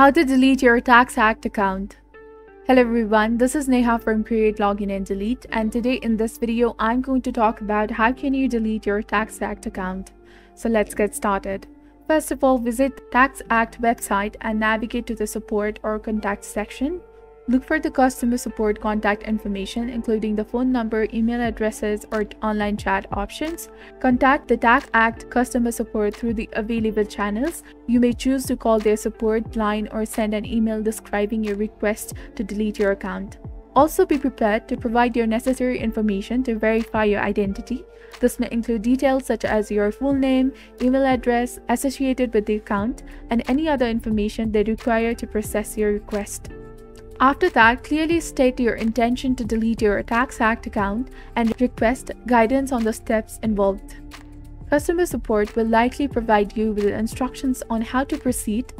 How to delete your TaxAct account. Hello everyone, this is Neha from Create Login and Delete, and today in this video I'm going to talk about how can you delete your TaxAct account. So let's get started. First of all, visit TaxAct website and navigate to the support or contact section. Look for the customer support contact information, including the phone number, email addresses, or online chat options. Contact the TaxAct customer support through the available channels. You may choose to call their support line or send an email describing your request to delete your account. Also, be prepared to provide your necessary information to verify your identity. This may include details such as your full name, email address associated with the account, and any other information they require to process your request. After that, clearly state your intention to delete your TaxAct account and request guidance on the steps involved. Customer support will likely provide you with instructions on how to proceed,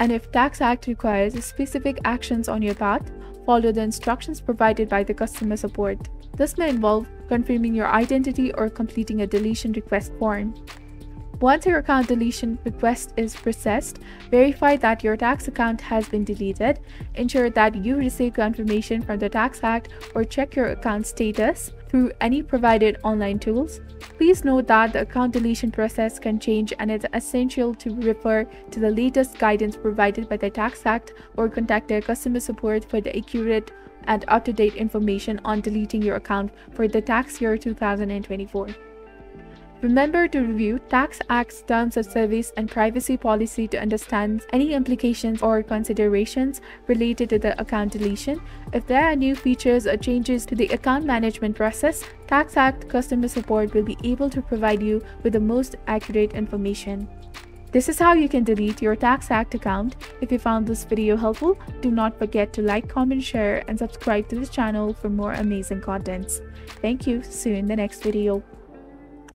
and if TaxAct requires specific actions on your part, follow the instructions provided by the customer support. This may involve confirming your identity or completing a deletion request form. Once your account deletion request is processed, verify that your tax account has been deleted. Ensure that you receive confirmation from the TaxAct or check your account status through any provided online tools. Please note that the account deletion process can change, and it's essential to refer to the latest guidance provided by the TaxAct or contact their customer support for the accurate and up-to-date information on deleting your account for the tax year 2024. Remember to review TaxAct's Terms of Service and Privacy Policy to understand any implications or considerations related to the account deletion. If there are new features or changes to the account management process, TaxAct customer support will be able to provide you with the most accurate information. This is how you can delete your TaxAct account. If you found this video helpful, do not forget to like, comment, share, and subscribe to this channel for more amazing contents. Thank you. See you in the next video.